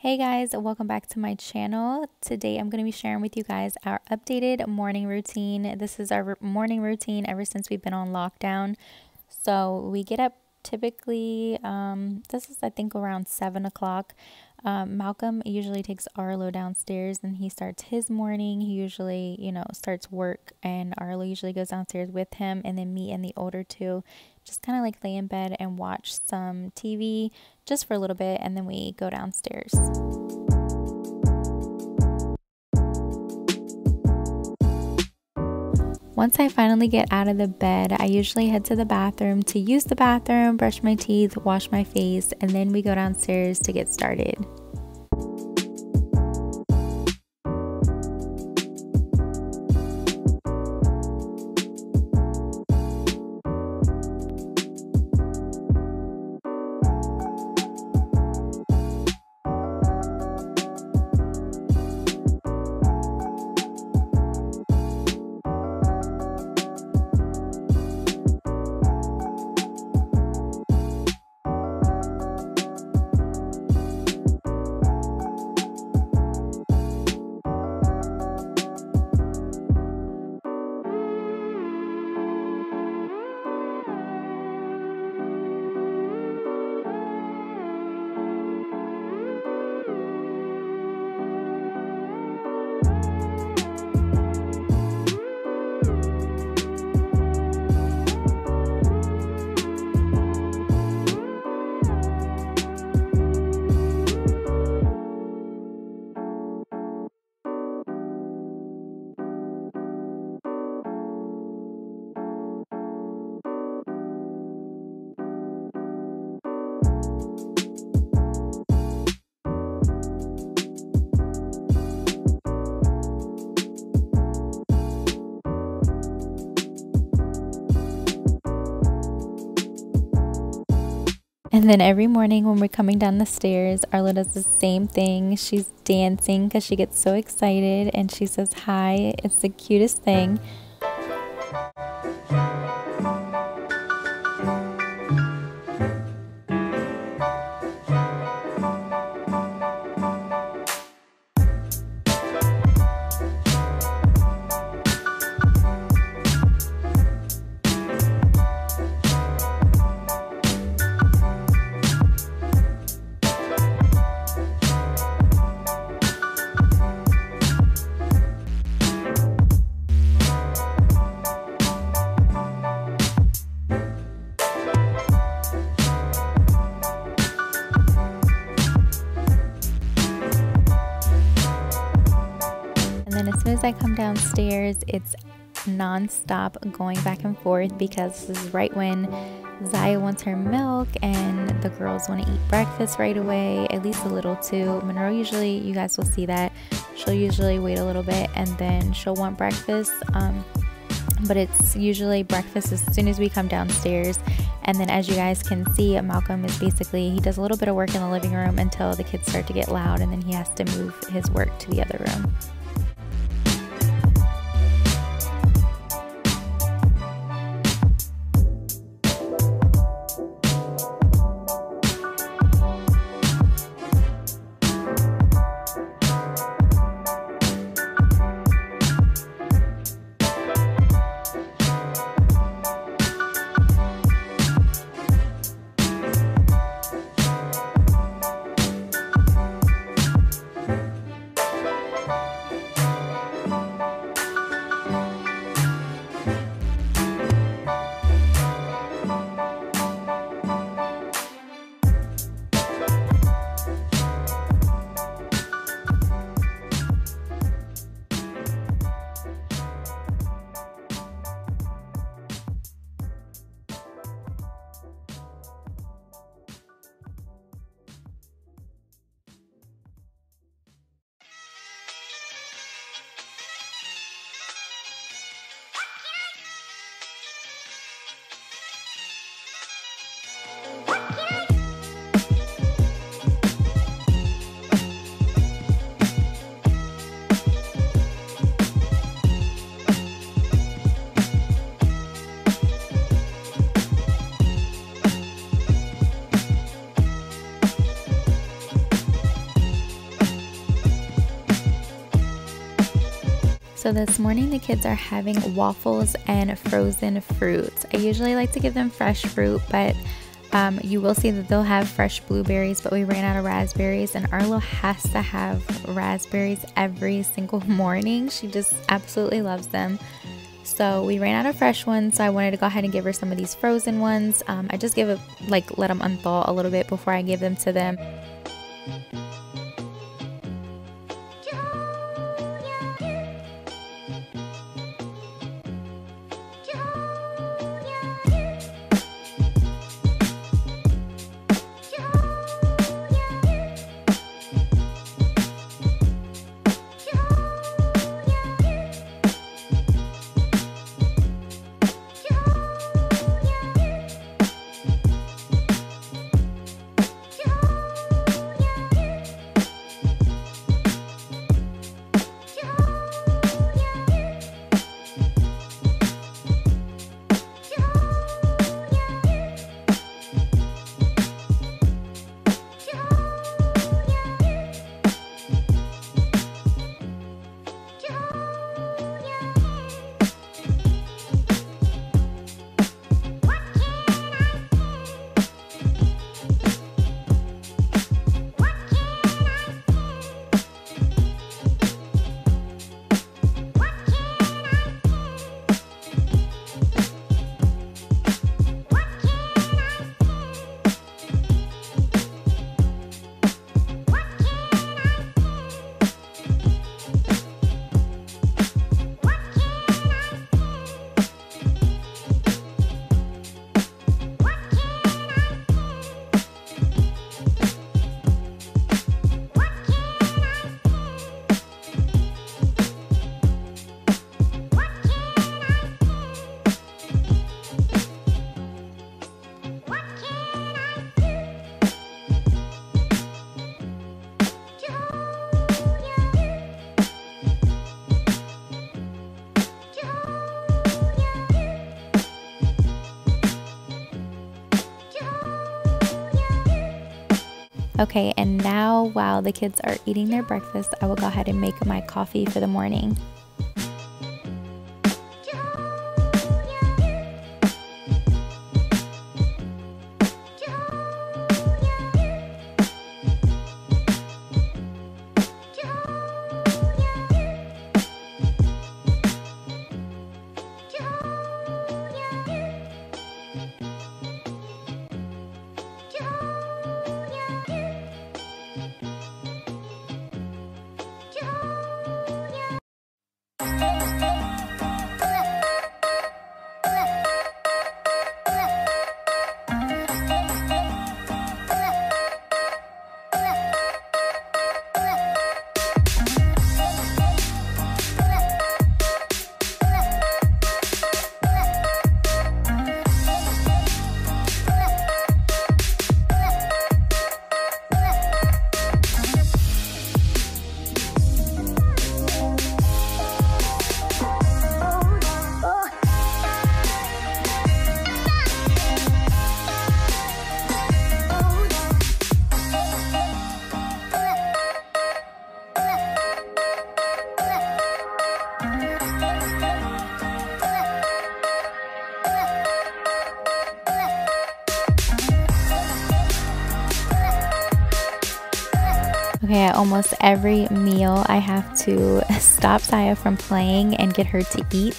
Hey guys, welcome back to my channel. Today I'm going to be sharing with you guys our updated morning routine. This is our morning routine ever since we've been on lockdown. So we get up typically, this is I think around 7 o'clock. Malcolm usually takes Arlo downstairs and he starts his morning. He usually, starts work and Arlo usually goes downstairs with him, and then me and the older two just kind of like lay in bed and watch some TV just for a little bit, and then we go downstairs. Once I finally get out of the bed, I usually head to the bathroom to use the bathroom, brush my teeth, wash my face, and then we go downstairs to get started. And then every morning when we're coming down the stairs, Arlo does the same thing. She's dancing because she gets so excited and she says hi. It's the cutest thing. As I come downstairs, it's non-stop going back and forth because this is right when Zaya wants her milk and the girls want to eat breakfast right away, at least a little too. Monroe usually, you guys will see that, she'll usually wait a little bit and then she'll want breakfast, but it's usually breakfast as soon as we come downstairs. And then as you guys can see, Malcolm is basically, he does a little bit of work in the living room until the kids start to get loud, and then he has to move his work to the other room. So this morning the kids are having waffles and frozen fruits. I usually like to give them fresh fruit, but you will see that they'll have fresh blueberries, but we ran out of raspberries, and Arlo has to have raspberries every single morning. She just absolutely loves them. So we ran out of fresh ones, so I wanted to go ahead and give her some of these frozen ones. I just give it, like, let them unthaw a little bit before I give them to them. Okay, and now while the kids are eating their breakfast, I will go ahead and make my coffee for the morning. Okay, at almost every meal I have to stop Saya from playing and get her to eat.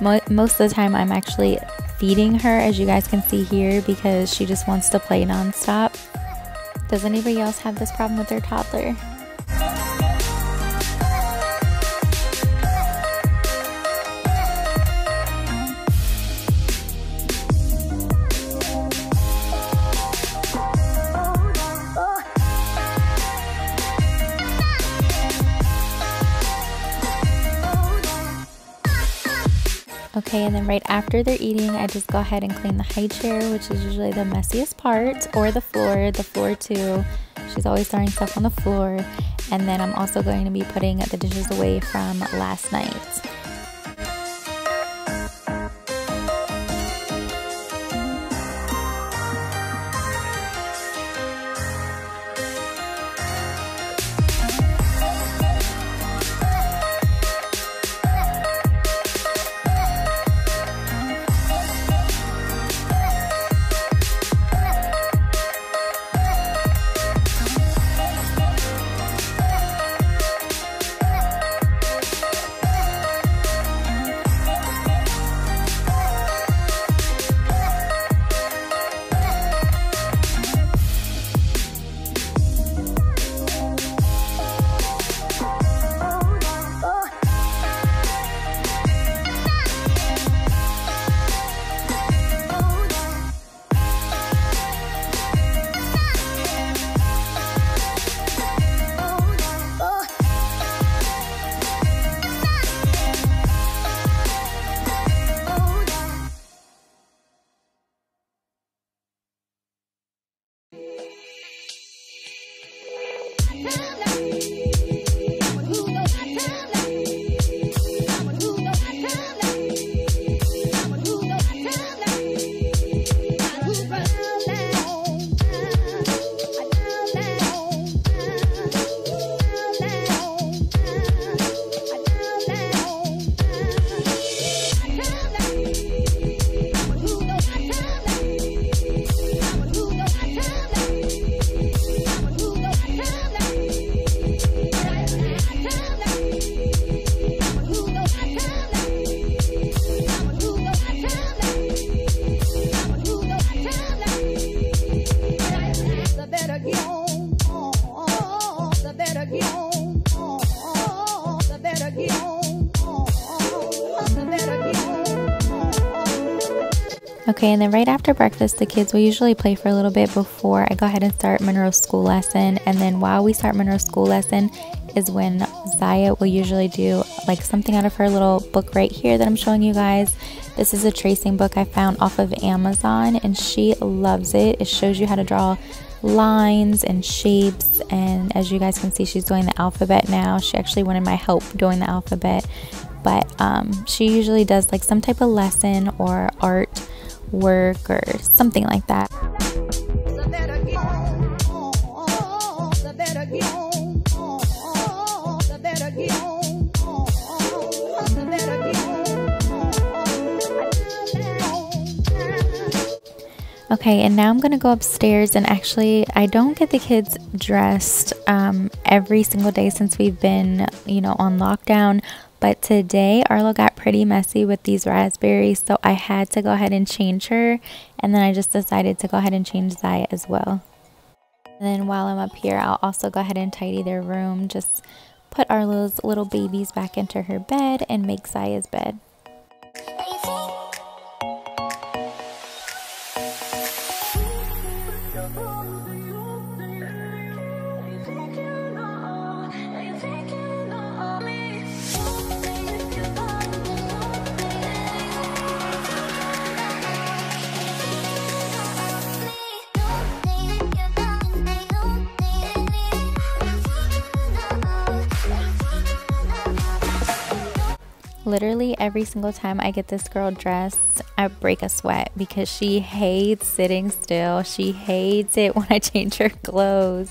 Most of the time I'm actually feeding her, as you guys can see here, because she just wants to play nonstop. Does anybody else have this problem with their toddler? Okay, and then right after they're eating, I just go ahead and clean the high chair, which is usually the messiest part, or the floor too. She's always throwing stuff on the floor. And then I'm also going to be putting the dishes away from last night. Okay, and then right after breakfast, the kids will usually play for a little bit before I go ahead and start Monroe's school lesson. And then while we start Monroe's school lesson is when Zaya will usually do like something out of her little book right here that I'm showing you guys. This is a tracing book I found off of Amazon, and she loves it. It shows you how to draw lines and shapes, and as you guys can see, she's doing the alphabet now. She actually wanted my help doing the alphabet, but she usually does like some type of lesson or art work or something like that. Okay, and now I'm gonna go upstairs, and actually I don't get the kids dressed every single day since we've been, you know, on lockdown. But today, Arlo got pretty messy with these raspberries, so I had to go ahead and change her. And then I just decided to go ahead and change Zaya as well. And then while I'm up here, I'll also go ahead and tidy their room. Just put Arlo's little babies back into her bed and make Zaya's bed. Literally every single time I get this girl dressed, I break a sweat because she hates sitting still. She hates it when I change her clothes.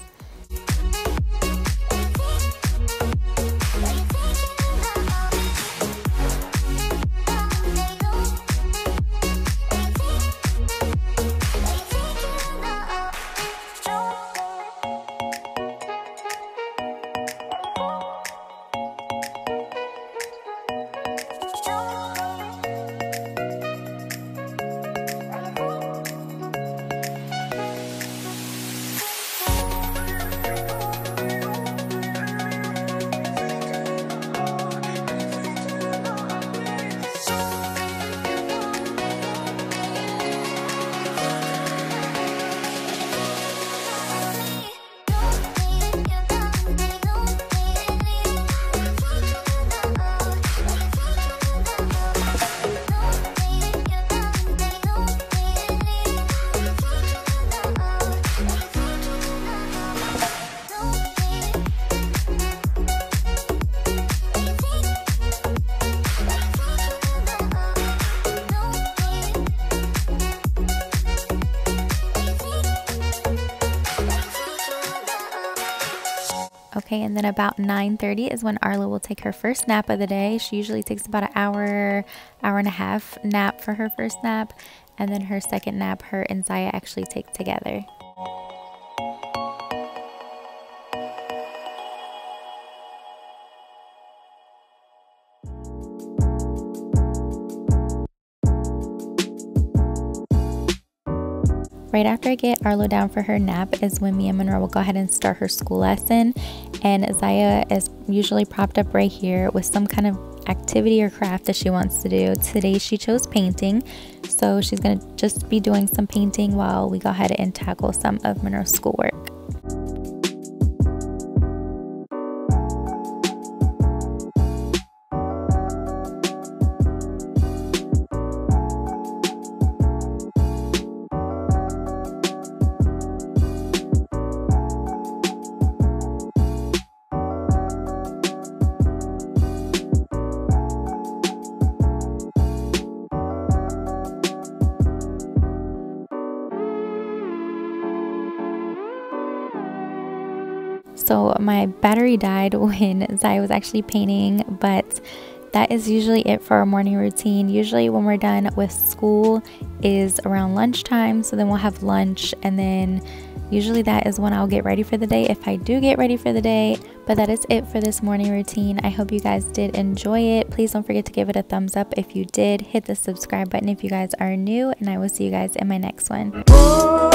Okay, and then about 9:30 is when Arlo will take her first nap of the day. She usually takes about an hour, hour and a half nap for her first nap. And then her second nap, her and Zaya actually take together. Right after I get Arlo down for her nap is when me and Monroe will go ahead and start her school lesson. And Zaya is usually propped up right here with some kind of activity or craft that she wants to do. Today she chose painting, so she's going to just be doing some painting while we go ahead and tackle some of Monroe's schoolwork. So my battery died when Zai was actually painting, but that is usually it for our morning routine. Usually when we're done with school is around lunchtime, so then we'll have lunch, and then usually that is when I'll get ready for the day, if I do get ready for the day. But that is it for this morning routine. I hope you guys did enjoy it. Please don't forget to give it a thumbs up if you did. Hit the subscribe button if you guys are new, and I will see you guys in my next one.